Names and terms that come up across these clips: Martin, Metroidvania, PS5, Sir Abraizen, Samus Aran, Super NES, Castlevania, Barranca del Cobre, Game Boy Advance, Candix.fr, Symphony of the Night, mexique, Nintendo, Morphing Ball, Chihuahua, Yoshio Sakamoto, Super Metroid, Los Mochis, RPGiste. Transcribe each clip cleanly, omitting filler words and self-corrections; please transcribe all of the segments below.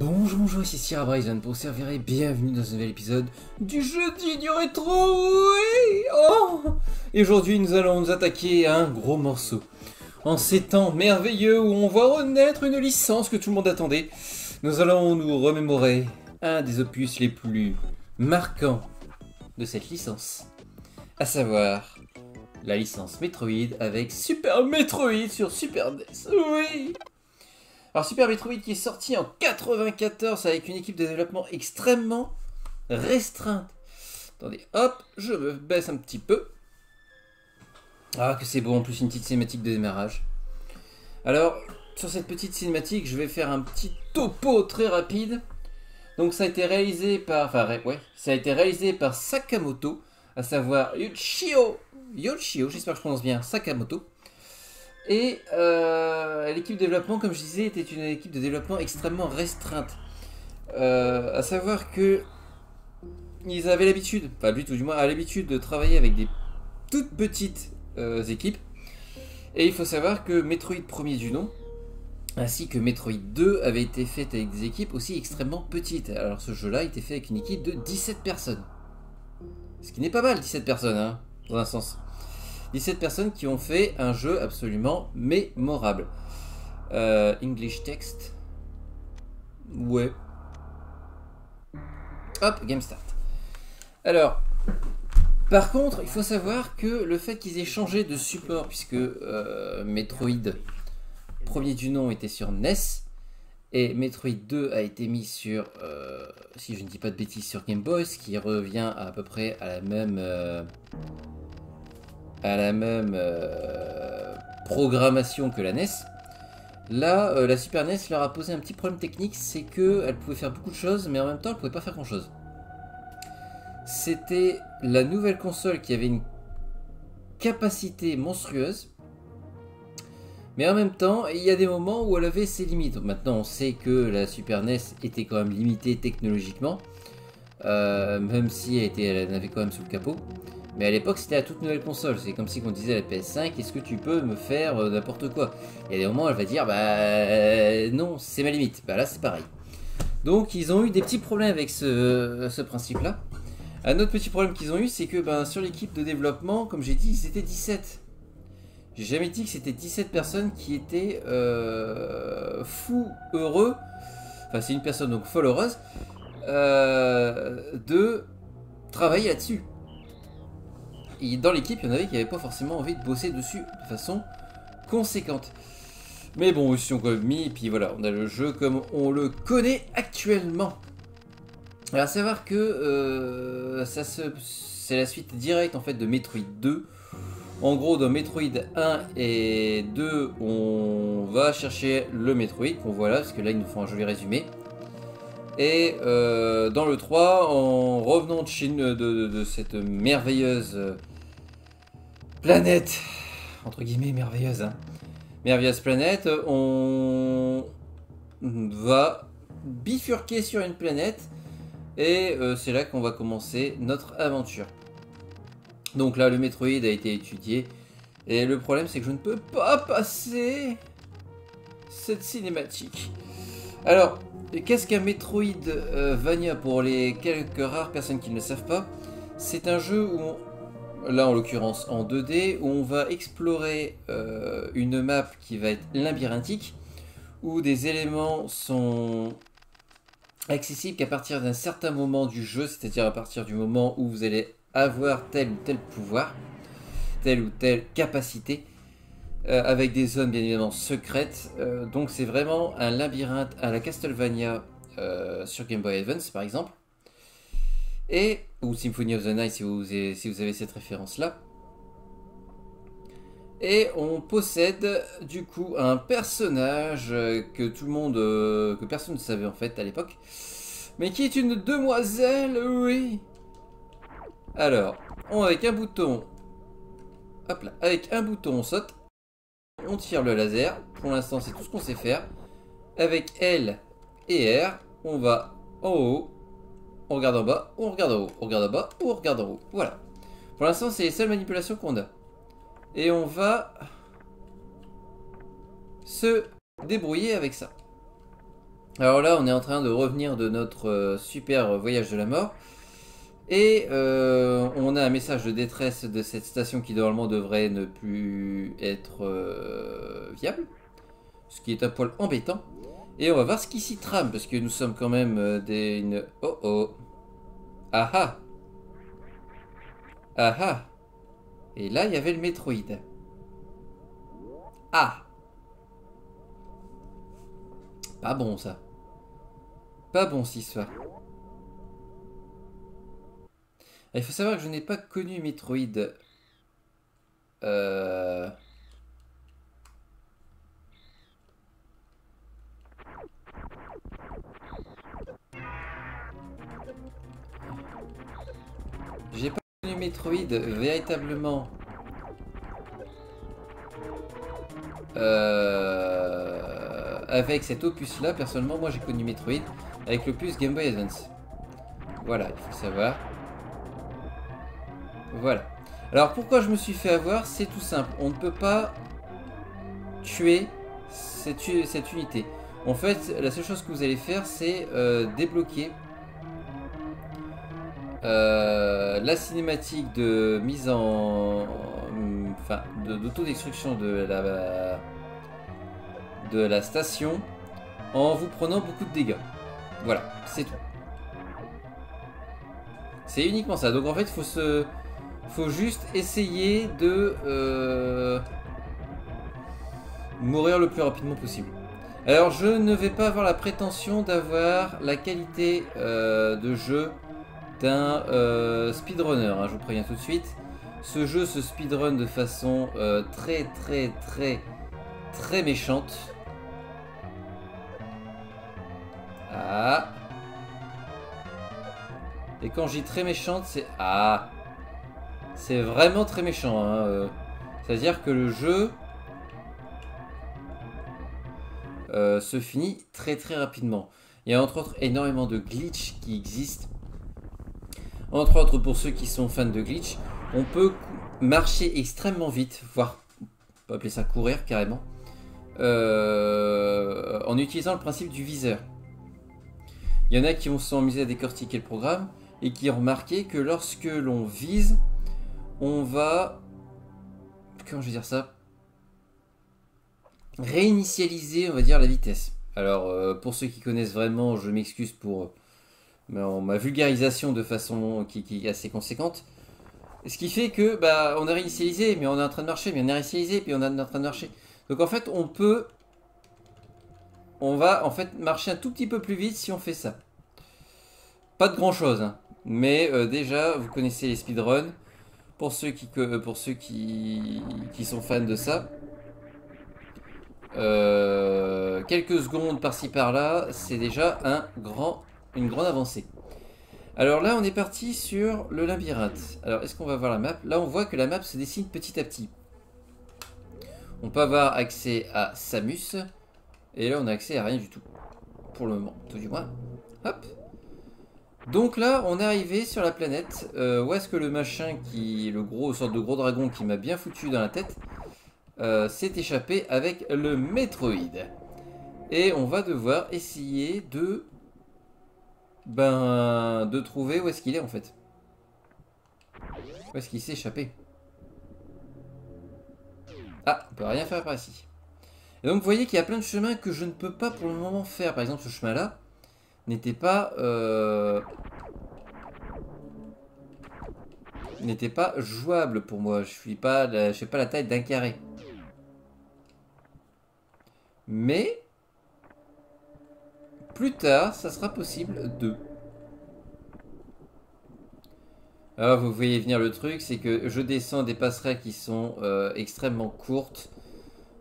Bonjour, ici Sir Abraizen pour servir et bienvenue dans ce nouvel épisode du jeudi du rétro, oui oh. Et aujourd'hui nous allons nous attaquer à un gros morceau. En ces temps merveilleux où on voit renaître une licence que tout le monde attendait, nous allons nous remémorer un des opus les plus marquants de cette licence, à savoir la licence Metroid avec Super Metroid sur Super NES, oui. Alors Super Metroid qui est sorti en 94 avec une équipe de développement extrêmement restreinte. Attendez, hop, je me baisse un petit peu. Ah que c'est beau, en plus une petite cinématique de démarrage. Alors sur cette petite cinématique, je vais faire un petit topo très rapide. Donc ça a été réalisé par, Sakamoto, à savoir Yoshio, j'espère que je prononce bien, Sakamoto. Et l'équipe de développement, comme je disais, était une équipe de développement extrêmement restreinte. À savoir que ils avaient l'habitude, enfin lui tout du moins, a l'habitude de travailler avec des toutes petites équipes. Et il faut savoir que Metroid premier du nom, ainsi que Metroid 2 avaient été faites avec des équipes aussi extrêmement petites. Alors ce jeu-là était fait avec une équipe de 17 personnes. Ce qui n'est pas mal, 17 personnes, hein, dans un sens. 17 personnes qui ont fait un jeu absolument mémorable. English text. Ouais. Hop, game start. Alors, par contre, il faut savoir que le fait qu'ils aient changé de support, puisque Metroid premier du nom était sur NES, et Metroid 2 a été mis sur, si je ne dis pas de bêtises, sur Game Boy, ce qui revient à peu près à la même... programmation que la NES. Là, la Super NES leur a posé un petit problème technique, c'est qu'elle pouvait faire beaucoup de choses, mais en même temps, elle pouvait pas faire grand chose. C'était la nouvelle console qui avait une capacité monstrueuse, mais en même temps, il y a des moments où elle avait ses limites. Maintenant, on sait que la Super NES était quand même limitée technologiquement, même si elle en avait quand même sous le capot. Mais à l'époque, c'était la toute nouvelle console. C'est comme si on disait à la PS5, est-ce que tu peux me faire n'importe quoi? Il y a des moments où elle va dire, bah non, c'est ma limite. Bah là, c'est pareil. Donc, ils ont eu des petits problèmes avec ce principe-là. Un autre petit problème qu'ils ont eu, c'est que ben, sur l'équipe de développement, comme j'ai dit, ils étaient 17. J'ai jamais dit que c'était 17 personnes qui étaient fous, heureux. Enfin, c'est une personne donc folle heureuse de travailler là-dessus. Et dans l'équipe, il y en avait qui n'avaient pas forcément envie de bosser dessus de façon conséquente. Mais bon, ils sont quand même mis, et puis voilà, on a le jeu comme on le connaît actuellement. Alors, à savoir que c'est la suite directe en fait de Metroid 2. En gros, dans Metroid 1 et 2, on va chercher le Metroid, qu'on voit là, parce que là, ils nous font un joli résumé. Et dans le 3, en revenant de Chine, de cette merveilleuse planète, entre guillemets merveilleuse, hein, merveilleuse planète, on va bifurquer sur une planète et c'est là qu'on va commencer notre aventure. Donc là, le Metroid a été étudié et le problème c'est que je ne peux pas passer cette cinématique. Alors... qu'est-ce qu'un Metroidvania pour les quelques rares personnes qui ne le savent pas? C'est un jeu où, là en l'occurrence en 2D, où on va explorer une map qui va être labyrinthique, où des éléments sont accessibles qu'à partir d'un certain moment du jeu, c'est-à-dire à partir du moment où vous allez avoir tel ou tel pouvoir, telle ou telle capacité. Avec des zones bien évidemment secrètes, donc c'est vraiment un labyrinthe à la Castlevania sur Game Boy Advance par exemple, et ou Symphony of the Night si vous avez cette référence là. Et on possède du coup un personnage que tout le monde, que personne ne savait en fait à l'époque, mais qui est une demoiselle, oui. Alors, avec un bouton on saute. On tire le laser, pour l'instant c'est tout ce qu'on sait faire. Avec L et R, on va en haut, on regarde en bas, on regarde en haut, on regarde en bas, on regarde en haut. Voilà. Pour l'instant c'est les seules manipulations qu'on a. Et on va se débrouiller avec ça. Alors là, on est en train de revenir de notre super voyage de la mort. Et on a un message de détresse de cette station qui normalement devrait ne plus être viable. Ce qui est un poil embêtant. Et on va voir ce qui s'y trame, parce que nous sommes quand même des... Une... Oh oh. Ah ah. Ah ah. Et là, il y avait le Metroid. Ah. Pas bon ça. Pas bon si ça. Il faut savoir que je n'ai pas connu Metroid. J'ai pas connu Metroid véritablement. Avec cet opus là, personnellement, moi j'ai connu Metroid avec l'opus Game Boy Advance. Voilà, il faut savoir. Voilà. Alors pourquoi je me suis fait avoir, c'est tout simple. On ne peut pas tuer cette unité. En fait, la seule chose que vous allez faire, c'est débloquer la cinématique de mise en... Enfin, d'autodestruction de la station en vous prenant beaucoup de dégâts. Voilà, c'est tout. C'est uniquement ça. Donc en fait, faut juste essayer de mourir le plus rapidement possible. Alors je ne vais pas avoir la prétention d'avoir la qualité de jeu d'un speedrunner, hein, je vous préviens tout de suite. Ce jeu se speedrun de façon très méchante. Ah. Et quand je dis très méchante, c'est... Ah. C'est vraiment très méchant, hein. C'est-à-dire que le jeu se finit très rapidement. Il y a entre autres énormément de glitch qui existent. Entre autres, pour ceux qui sont fans de glitch, on peut marcher extrêmement vite, voire on peut appeler ça courir carrément, en utilisant le principe du viseur. Il y en a qui vont s'amuser à décortiquer le programme et qui ont remarqué que lorsque l'on vise, on va, comment je vais dire ça, réinitialiser, on va dire, la vitesse. Alors pour ceux qui connaissent vraiment, je m'excuse pour ma vulgarisation de façon qui est assez conséquente. Ce qui fait que bah, on a réinitialisé, mais on est en train de marcher, mais on a réinitialisé, puis on est en train de marcher. Donc en fait on va en fait marcher un tout petit peu plus vite si on fait ça. Pas de grand chose, hein. Mais déjà vous connaissez les speedruns. Pour ceux qui sont fans de ça, quelques secondes par-ci par-là, c'est déjà une grande avancée. Alors là, on est parti sur le labyrinthe. Alors, est-ce qu'on va voir la map? Là, on voit que la map se dessine petit à petit. On peut avoir accès à Samus, et là, on a accès à rien du tout, pour le moment, tout du moins. Hop. Donc là, on est arrivé sur la planète. Où est-ce que le machin qui, sorte de gros dragon qui m'a bien foutu dans la tête, s'est échappé avec le Metroid. Et on va devoir essayer de, ben, de trouver où est-ce qu'il est en fait. Où est-ce qu'il s'est échappé? Ah, on peut rien faire par ici. Et donc vous voyez qu'il y a plein de chemins que je ne peux pas pour le moment faire. Par exemple, ce chemin-là n'était pas jouable pour moi. Je n'ai pas la taille d'un carré. Mais plus tard, ça sera possible de... Alors vous voyez venir le truc, c'est que je descends des passerelles qui sont extrêmement courtes,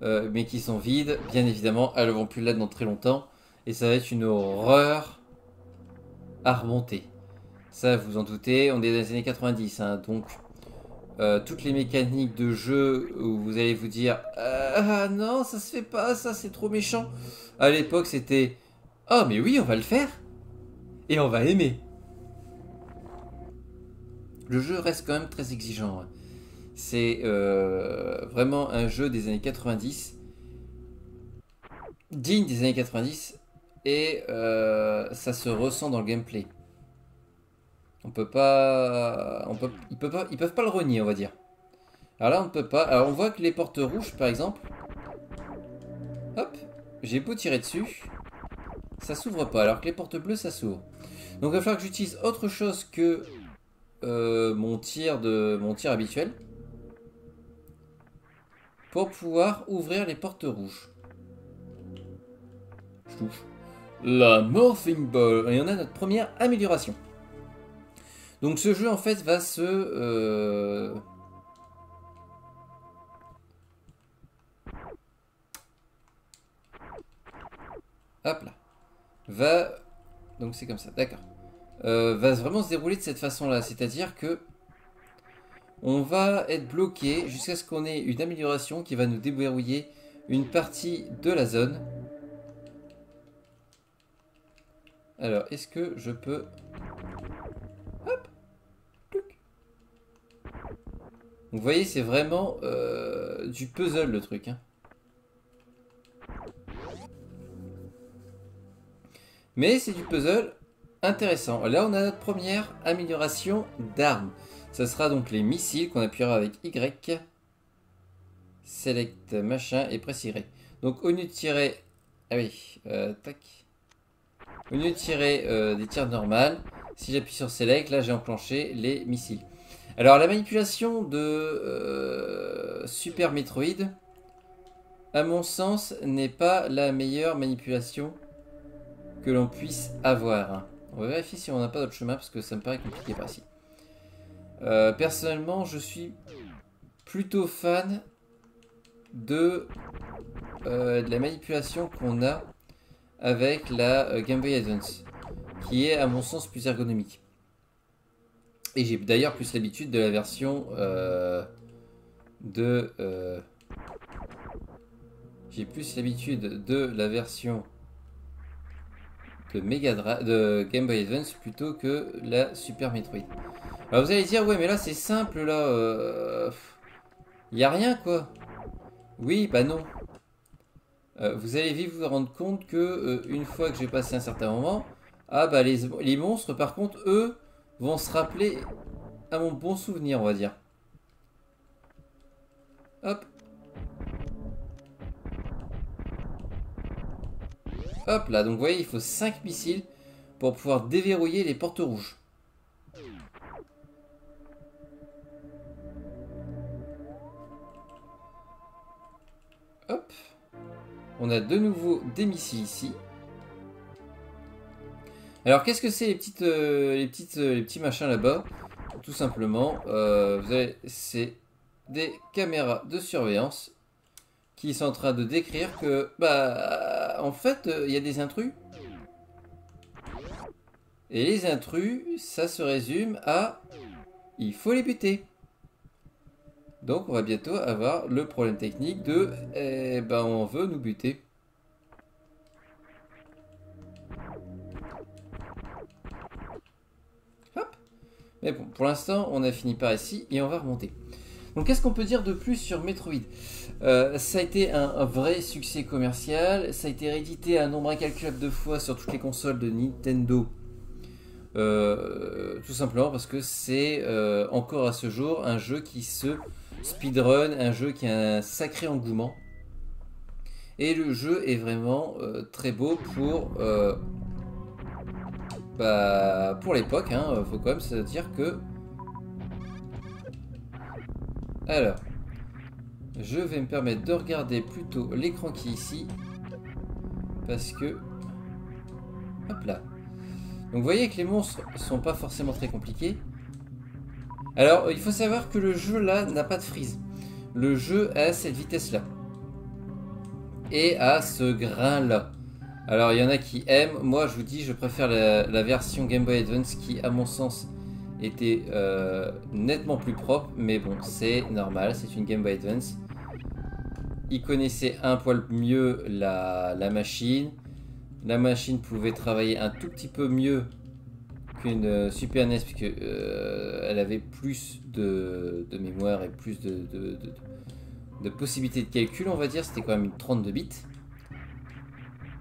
mais qui sont vides. Bien évidemment, elles ne vont plus là dans très longtemps. Et ça va être une horreur à remonter. Ça, vous en doutez, on est dans les années 90. Hein, donc, toutes les mécaniques de jeu où vous allez vous dire « Ah non, ça se fait pas, ça c'est trop méchant !» À l'époque, c'était « Oh mais oui, on va le faire !» Et on va aimer. Le jeu reste quand même très exigeant. C'est vraiment un jeu des années 90. Digne des années 90. et ça se ressent dans le gameplay. On peut pas, ils peuvent pas le renier, on va dire. Alors là, on peut pas. Alors on voit que les portes rouges, par exemple. Hop, j'ai beau tirer dessus, ça s'ouvre pas. Alors que les portes bleues, ça s'ouvre. Donc il va falloir que j'utilise autre chose que mon tir habituel pour pouvoir ouvrir les portes rouges. Je touche. La Morphing Ball. Et on a notre première amélioration. Donc ce jeu en fait va se... Hop là. Va... Donc c'est comme ça, d'accord. Va vraiment se dérouler de cette façon-là. C'est-à-dire que... On va être bloqué jusqu'à ce qu'on ait une amélioration qui va nous déverrouiller une partie de la zone. Alors, est-ce que je peux... Hop. Vous voyez, c'est vraiment du puzzle le truc. Hein. Mais c'est du puzzle intéressant. Là, on a notre première amélioration d'armes. Ça sera donc les missiles qu'on appuiera avec Y. Select machin et press Y. Donc au lieu de tirer... Ah oui, tac. Au lieu de tirer des tirs normales, si j'appuie sur Select, là j'ai enclenché les missiles. Alors la manipulation de Super Metroid, à mon sens, n'est pas la meilleure manipulation que l'on puisse avoir. On va vérifier si on n'a pas d'autre chemin parce que ça me paraît compliqué par ici. Personnellement, je suis plutôt fan de la manipulation qu'on a avec la Game Boy Advance, qui est à mon sens plus ergonomique. Et j'ai d'ailleurs plus l'habitude de la version de Game Boy Advance plutôt que la Super Metroid. Alors vous allez dire, ouais mais là c'est simple là, y a rien quoi. Oui, bah non. Vous allez vite vous rendre compte que une fois que j'ai passé un certain moment, ah bah les monstres par contre eux vont se rappeler à mon bon souvenir on va dire. Hop. Hop là, donc vous voyez il faut 5 missiles pour pouvoir déverrouiller les portes rouges. Hop. On a de nouveau des missiles ici. Alors qu'est-ce que c'est les petits machins là-bas? Tout simplement, c'est des caméras de surveillance qui sont en train de décrire que, bah, en fait, il y a des intrus. Et les intrus, ça se résume à, il faut les buter. Donc on va bientôt avoir le problème technique de eh ben on veut nous buter. Hop. Mais bon, pour l'instant on a fini par ici et on va remonter. Donc qu'est-ce qu'on peut dire de plus sur Metroid? Ça a été un vrai succès commercial, ça a été réédité un nombre incalculable de fois sur toutes les consoles de Nintendo. Tout simplement parce que c'est encore à ce jour un jeu qui se speedrun, un jeu qui a un sacré engouement. Et le jeu est vraiment très beau pour l'époque, hein, faut quand même se dire que... Alors, je vais me permettre de regarder plutôt l'écran qui est ici, parce que... Hop là. Donc vous voyez que les monstres sont pas forcément très compliqués. Alors il faut savoir que le jeu là n'a pas de freeze. Le jeu a cette vitesse là. Et a ce grain là. Alors il y en a qui aiment. Moi je vous dis je préfère la version Game Boy Advance qui à mon sens était nettement plus propre. Mais bon c'est normal, c'est une Game Boy Advance. Ils connaissaient un poil mieux la machine. La machine pouvait travailler un tout petit peu mieux qu'une Super NES puisque elle avait plus de mémoire et plus de possibilités de calcul on va dire, c'était quand même une 32 bits.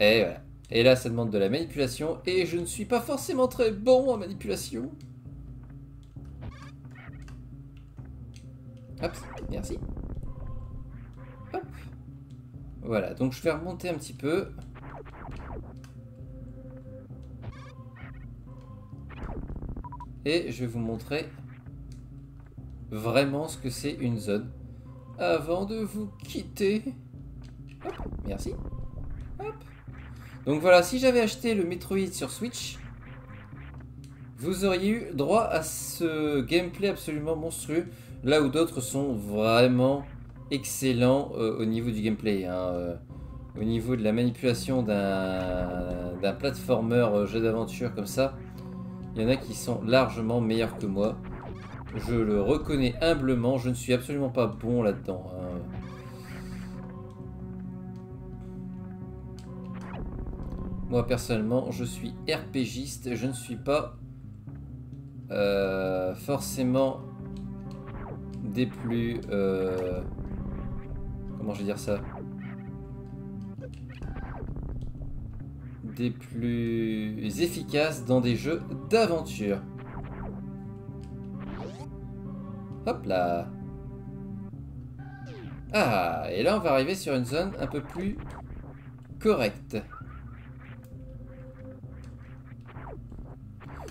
Et voilà. Et là, ça demande de la manipulation, et je ne suis pas forcément très bon en manipulation. Hop, merci. Hop. Voilà, donc je vais remonter un petit peu. Et je vais vous montrer vraiment ce que c'est une zone. Avant de vous quitter. Hop, merci. Hop. Donc voilà, si j'avais acheté le Metroid sur Switch, vous auriez eu droit à ce gameplay absolument monstrueux, là où d'autres sont vraiment excellents au niveau du gameplay, hein, au niveau de la manipulation d'un platformer jeu d'aventure comme ça. Il y en a qui sont largement meilleurs que moi. Je le reconnais humblement, je ne suis absolument pas bon là-dedans, hein. Moi personnellement, je suis RPGiste, je ne suis pas forcément des plus... comment je vais dire ça? Des plus efficaces dans des jeux d'aventure. Hop là! Ah, et là on va arriver sur une zone un peu plus correcte.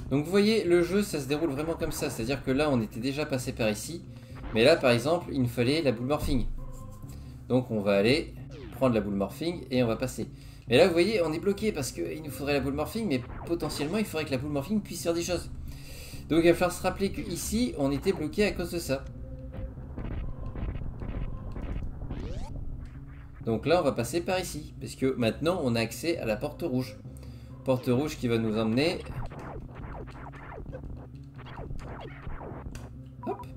Donc vous voyez, le jeu, ça se déroule vraiment comme ça. C'est-à-dire que là, on était déjà passé par ici. Mais là, par exemple, il nous fallait la boule morphing. Donc on va aller prendre la boule morphing et on va passer. Mais là, vous voyez, on est bloqué parce qu'il nous faudrait la boule morphing. Mais potentiellement, il faudrait que la boule morphing puisse faire des choses. Donc il va falloir se rappeler qu'ici, on était bloqué à cause de ça. Donc là, on va passer par ici. Parce que maintenant, on a accès à la porte rouge. Porte rouge qui va nous emmener...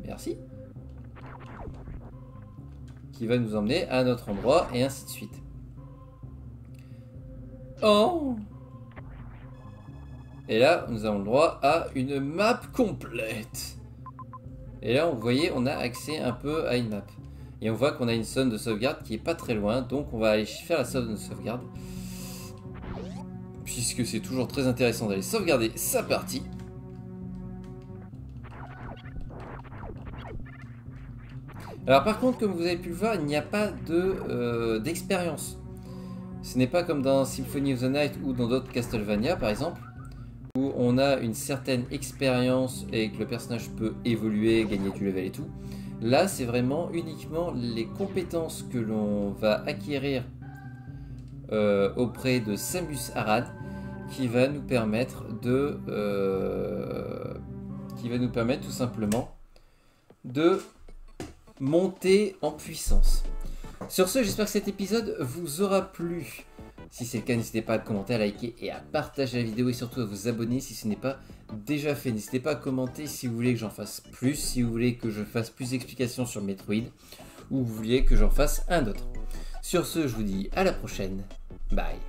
Merci. Qui va nous emmener à notre endroit et ainsi de suite. Oh! Et là, nous avons le droit à une map complète. Et là, vous voyez, on a accès un peu à une map. Et on voit qu'on a une zone de sauvegarde qui est pas très loin. Donc, on va aller faire la zone de sauvegarde. Puisque c'est toujours très intéressant d'aller sauvegarder sa partie. Alors par contre, comme vous avez pu le voir, il n'y a pas d'expérience. Ce n'est pas comme dans Symphony of the Night ou dans d'autres Castlevania par exemple, où on a une certaine expérience et que le personnage peut évoluer, gagner du level et tout. Là, c'est vraiment uniquement les compétences que l'on va acquérir auprès de Samus Aran qui va nous permettre de... qui va nous permettre tout simplement de... monter en puissance. Sur ce, j'espère que cet épisode vous aura plu. Si c'est le cas, n'hésitez pas à commenter, à liker et à partager la vidéo et surtout à vous abonner si ce n'est pas déjà fait. N'hésitez pas à commenter si vous voulez que j'en fasse plus, si vous voulez que je fasse plus d'explications sur Metroid ou vous voulez que j'en fasse un autre. Sur ce, je vous dis à la prochaine. Bye.